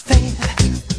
faith.